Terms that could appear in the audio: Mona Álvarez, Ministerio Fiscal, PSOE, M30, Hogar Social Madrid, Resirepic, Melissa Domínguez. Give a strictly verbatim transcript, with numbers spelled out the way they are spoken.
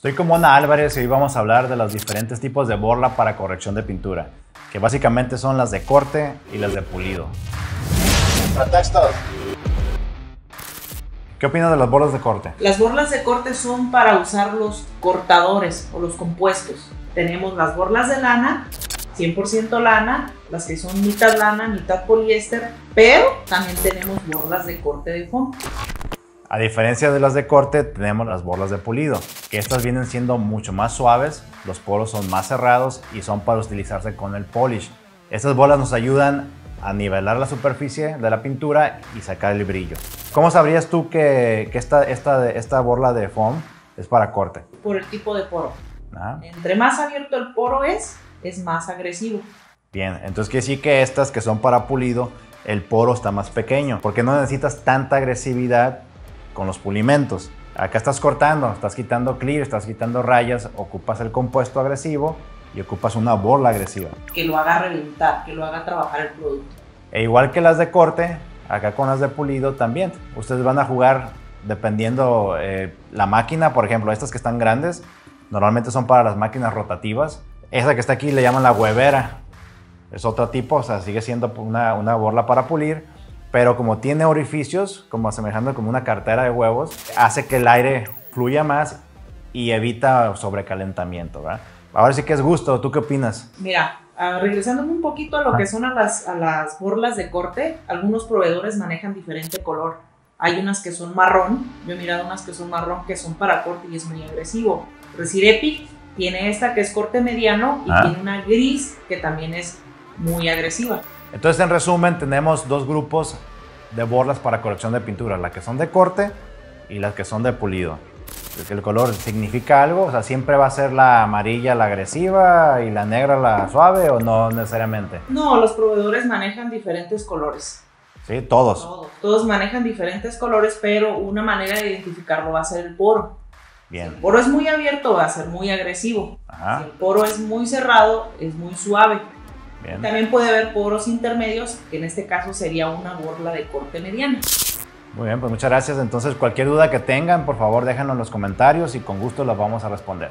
Estoy con Mona Álvarez y hoy vamos a hablar de los diferentes tipos de borla para corrección de pintura, que básicamente son las de corte y las de pulido. Pretextos. ¿Qué opinas de las borlas de corte? Las borlas de corte son para usar los cortadores o los compuestos. Tenemos las borlas de lana, cien por ciento lana, las que son mitad lana, mitad poliéster, pero también tenemos borlas de corte de fondo. A diferencia de las de corte, tenemos las borlas de pulido, que estas vienen siendo mucho más suaves, los poros son más cerrados y son para utilizarse con el polish. Estas bolas nos ayudan a nivelar la superficie de la pintura y sacar el brillo. ¿Cómo sabrías tú que, que esta, esta, esta borla de foam es para corte? Por el tipo de poro. Ajá. Entre más abierto el poro es, es más agresivo. Bien, entonces quiere decir que estas que son para pulido, el poro está más pequeño, porque no necesitas tanta agresividad con los pulimentos. Acá estás cortando, estás quitando clear, estás quitando rayas, ocupas el compuesto agresivo y ocupas una borla agresiva. Que lo haga reventar, que lo haga trabajar el producto. E igual que las de corte, acá con las de pulido también. Ustedes van a jugar dependiendo eh, la máquina, por ejemplo, estas que están grandes, normalmente son para las máquinas rotativas. Esa que está aquí le llaman la huevera. Es otro tipo, o sea, sigue siendo una, una borla para pulir, pero como tiene orificios, como asemejando como una cartera de huevos, hace que el aire fluya más y evita sobrecalentamiento, ¿verdad? Ahora sí que es gusto, ¿tú qué opinas? Mira, regresándome un poquito a lo ah. que son a las, a las borlas de corte, algunos proveedores manejan diferente color. Hay unas que son marrón, yo he mirado unas que son marrón que son para corte y es muy agresivo. Resirepic tiene esta que es corte mediano y ah. tiene una gris que también es muy agresiva. Entonces, en resumen, tenemos dos grupos de borlas para corrección de pintura, las que son de corte y las que son de pulido. El color significa algo, o sea, ¿siempre va a ser la amarilla la agresiva y la negra la suave o no necesariamente? No, los proveedores manejan diferentes colores. ¿Sí? ¿Todos? Todos, todos manejan diferentes colores, pero una manera de identificarlo va a ser el poro. Bien. Si el poro es muy abierto, va a ser muy agresivo. Ajá. Si el poro es muy cerrado, es muy suave. Bien. También puede haber poros intermedios, que en este caso sería una borla de corte mediana. Muy bien, pues muchas gracias. Entonces, cualquier duda que tengan, por favor, déjanos en los comentarios y con gusto las vamos a responder.